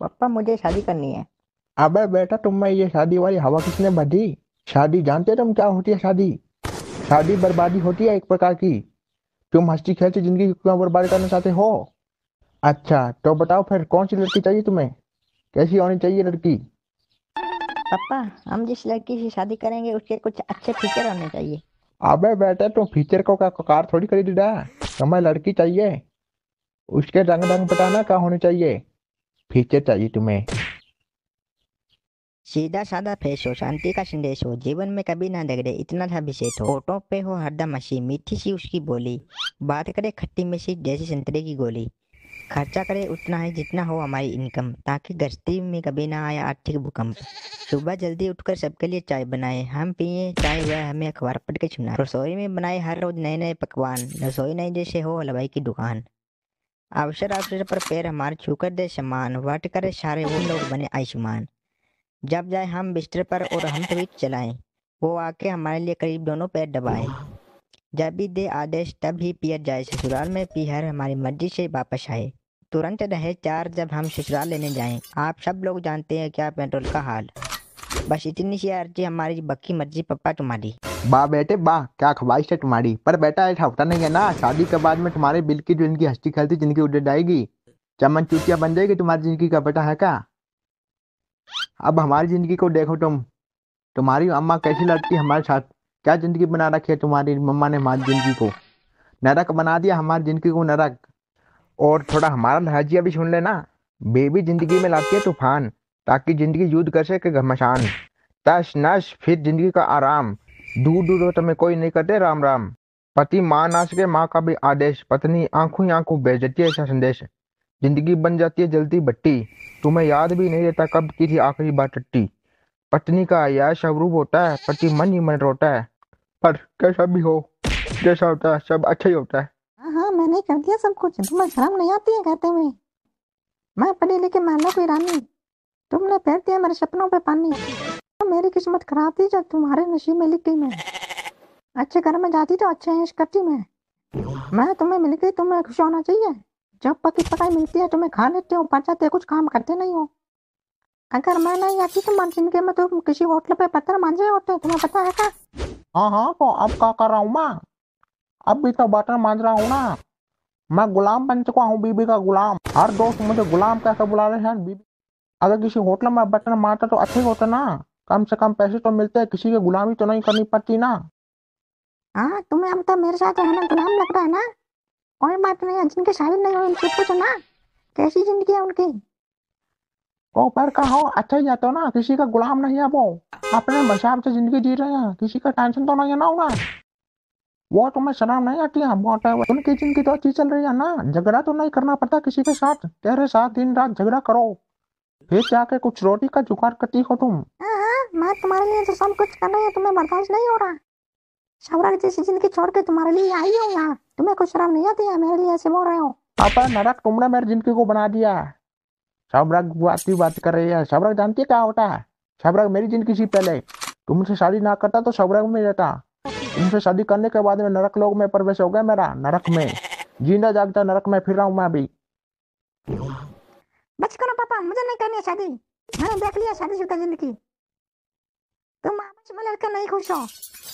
पापा मुझे शादी करनी है। अबे बेटा तुम में ये शादी वाली हवा किसने बढ़ी? शादी जानते तुम क्या होती है? शादी बर्बादी होती है एक प्रकार की। तुम हंसती खेलती जिंदगी क्यों बर्बाद करना चाहते हो? अच्छा तो बताओ फिर कौन सी लड़की चाहिए तुम्हें? कैसी होनी चाहिए लड़की? पापा हम जिस लड़की से शादी करेंगे उसके कुछ अच्छे फीचर होने चाहिए। अबे बेटा तुम फीचर को का ककार थोड़ी खरीदा। तुम्हें लड़की चाहिए उसके रंग ढंग बताना क्या होने चाहिए, फीचर चाहिए तुम्हें। सीधा साधा फेस हो, शांति का संदेश हो, जीवन में कभी ना डगड़े इतना था विशेष हो, होठों पे हो हरदम हंसी, मीठी सी उसकी बोली, बात करे खट्टी मिर्ची जैसे संतरे की गोली, खर्चा करे उतना है जितना हो हमारी इनकम, ताकि गश्ती में कभी ना आए आर्थिक भूकंप। सुबह जल्दी उठकर सबके लिए चाय बनाए, हम पिए चाय वह हमें अखबार पढ़ के सुनाए, रसोई में बनाए हर रोज नए नए पकवान, रसोई नई जैसे हो हलवाई की दुकान, अवसर अवसर पर पैर हमारे छूकर दे समान, वाट करे सारे वो लोग बने आयुष्मान, जब जाए हम बिस्तर पर और हम ट्वीट चलाएं, वो आके हमारे लिए करीब दोनों पैर दबाएं, जब भी दे आदेश तब ही पियर जाए, ससुराल में पियर हमारी मर्जी से वापस आए, तुरंत रहे चार जब हम ससुराल लेने जाएं। आप सब लोग जानते हैं क्या पेट्रोल का हाल। बस इतनी सी अर्जी हमारी, बक्की मर्जी पप्पा तुम्हारी। वाह बेटे वाह, क्या ख्वाहिश है तुम्हारी। पर बेटा ऐसा होता नहीं है ना, शादी के बाद में तुम्हारे बिल की जो इनकी हस्ती खेलती जिनकी उड़ जाएगी, चमन चूतिया बन जाएगी तुम्हारी जिंदगी का, बेटा है क्या? अब हमारी जिंदगी को देखो तुम, तुम्हारी अम्मा कैसी लड़ती हमारे साथ, क्या जिंदगी बना रखी है तुम्हारी मम्मा ने। हमारी जिंदगी को नरक बना दिया, हमारी जिंदगी को नरक। और थोड़ा हमारा लहजिया भी सुन लेना। बेबी जिंदगी में लाती है तूफान, ताकि जिंदगी युद्ध कर सके घमासान, तश नश फिर जिंदगी का आराम, दूर दूर हो तुम्हें कोई नहीं करते राम राम, पति माँ ना सके माँ का भी आदेश, पत्नी आंखों आंखों भेज देती है ऐसा संदेश, जिंदगी बन जाती है जलती भट्टी, तुम्हें याद भी नहीं रहता कब की थी आखिरी बार टट्टी, पत्नी का यह स्वरूप होता है, पति मन ही मन रोता है, पर कैसा भी हो जैसा होता है सब अच्छा ही होता है। हाँ मैंने कर दिया सब कुछ, तुम्हें शर्म नहीं आती है कहते हुए? मैं पढ़ी लिखी महलों की रानी, तुमने फेर दिया मेरे सपनों पे पानी, मेरी किस्मत खराब थी जब तुम्हारे नसीब में लिख गई मैं, अच्छे घर में जाती तो अच्छे ऐश करती मैं तुम्हें मिल गई, तुम्हें खुश होना चाहिए, जब पकी पकाई मिलती है तुम्हें खा लेते हो, पर जाते कुछ काम करते नहीं हो, अगर मैं नहीं आती तो मान जिनके में तो किसी होटल पे पत्थर मांझे होते हैं, तुम्हें पता है क्या? हाँ हाँ तो अब क्या कर रहा हूँ मैं? अब भी तो बटर मांझ रहा हूँ ना, मैं गुलाम बन चुका हूँ बीबी का गुलाम, हर दोस्त मुझे गुलाम कैसे बुला रहे हैं बीबी। अगर किसी होटल में बटर मारता तो अच्छे होता ना, कम से कम पैसे तो मिलते हैं, किसी की गुलामी तो नहीं करनी पड़ती ना। हाँ तुम्हें अब तो मेरे साथ रहना गुलाम लग रहा है ना, कोई बात नहीं है, जिनके शादी नहीं हुई उनसे पूछो ना कैसी जिंदगी है उनकी, तो पर कहो अच्छा ही जाते हो ना, किसी का गुलाम नहीं है, वो अपने हिसाब से जिंदगी जी रहे हैं, किसी का टेंशन तो नहीं है ना होगा, वो तुम्हें शर्म नहीं आती है? उनकी जिंदगी तो अच्छी चल रही है ना, झगड़ा तो नहीं करना पड़ता किसी के साथ, तेरे साथ दिन रात झगड़ा करो फिर जाके कुछ रोटी का जुगाड़ करती हो तुम। मैं तुम्हारे लिए तो सब कुछ कर रही है, तुम्हें बर्दाश्त नहीं हो रहा, शौराग जैसी जिंदगी छोड़ के तुम्हारे लिए आई हूँ यहाँ, तुम्हें कुछ शर्म नहीं आती है मेरे लिए ऐसे बोल रहे हो? अपना नरक तुमने मेरी जिंदगी को बना दिया। शौराग बात कर रही है, शौराग जानती है क्या होता है? शौराग मेरी जिंदगी से पहले, तुमसे शादी ना करता तो शौराग में रहता, तुमसे शादी करने के बाद में नरक लोग में प्रवेश हो गया मेरा, नरक में जीना जागता नरक में फिर रहा हूँ मैं अभी। बच करो पापा, मुझे नहीं करनी है शादी, मैंने देख लिया शादी शुदा जिंदगी, तुम आपस में लड़का नहीं खुश हो।